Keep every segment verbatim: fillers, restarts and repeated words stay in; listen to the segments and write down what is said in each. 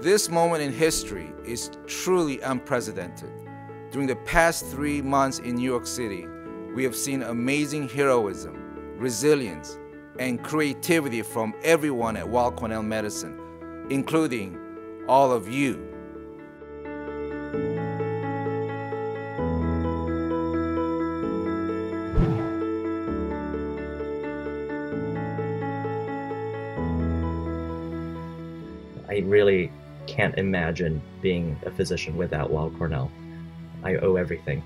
This moment in history is truly unprecedented. During the past three months in New York City, we have seen amazing heroism, resilience, and creativity from everyone at Weill Cornell Medicine, including all of you. I really can't imagine being a physician without Weill Cornell. I owe everything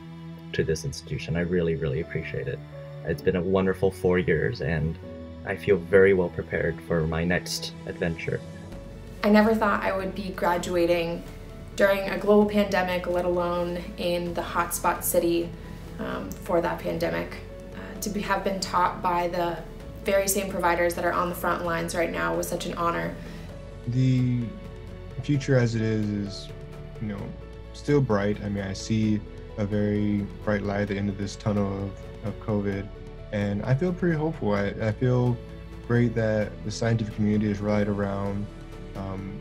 to this institution. I really, really appreciate it. It's been a wonderful four years, and I feel very well prepared for my next adventure. I never thought I would be graduating during a global pandemic, let alone in the hotspot city um, for that pandemic. Uh, to be, have been taught by the very same providers that are on the front lines right now was such an honor. The future as it is is, you know, still bright. I mean, I see a very bright light at the end of this tunnel of, of COVID, and I feel pretty hopeful. I, I feel great that the scientific community is rallied around um,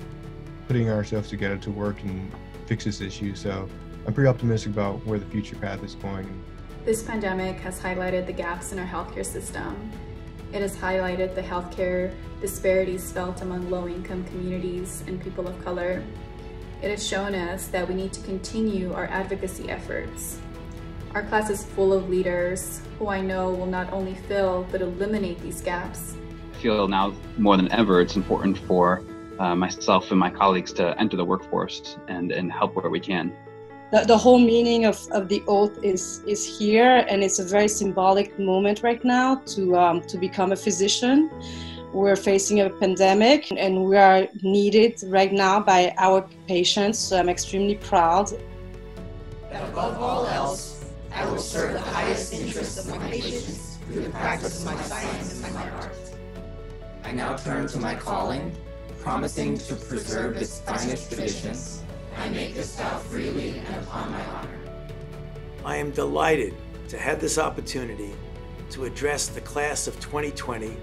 putting ourselves together to work and fix this issue. So I'm pretty optimistic about where the future path is going. This pandemic has highlighted the gaps in our healthcare system. It has highlighted the healthcare disparities felt among low-income communities and people of color. It has shown us that we need to continue our advocacy efforts. Our class is full of leaders who I know will not only fill, but eliminate these gaps. I feel now more than ever, it's important for uh, myself and my colleagues to enter the workforce and, and help where we can. The, the whole meaning of, of the oath is, is here, and it's a very symbolic moment right now to, um, to become a physician. We're facing a pandemic, and we are needed right now by our patients, so I'm extremely proud. But above all else, I will serve the highest interests of my patients through the practice of my science and my art. I now turn to my calling, promising to preserve its finest traditions. I make this vow freely and upon my honor. I am delighted to have this opportunity to address the class of twenty twenty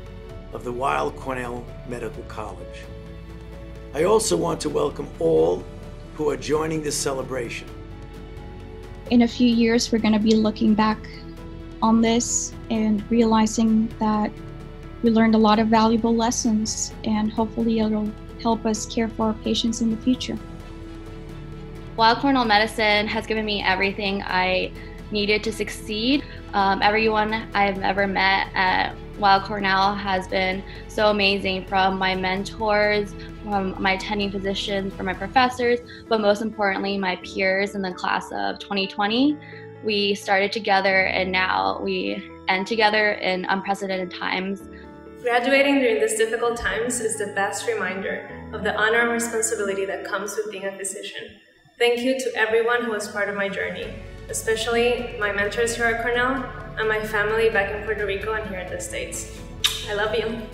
of the Weill Cornell Medical College. I also want to welcome all who are joining this celebration. In a few years, we're going to be looking back on this and realizing that we learned a lot of valuable lessons, and hopefully it'll help us care for our patients in the future. Weill Cornell Medicine has given me everything I needed to succeed. Um, everyone I've ever met at Weill Cornell has been so amazing, from my mentors, from my attending physicians, from my professors, but most importantly, my peers in the class of twenty twenty. We started together, and now we end together in unprecedented times. Graduating during these difficult times is the best reminder of the honor and responsibility that comes with being a physician. Thank you to everyone who was part of my journey, especially my mentors here at Cornell and my family back in Puerto Rico and here in the States. I love you.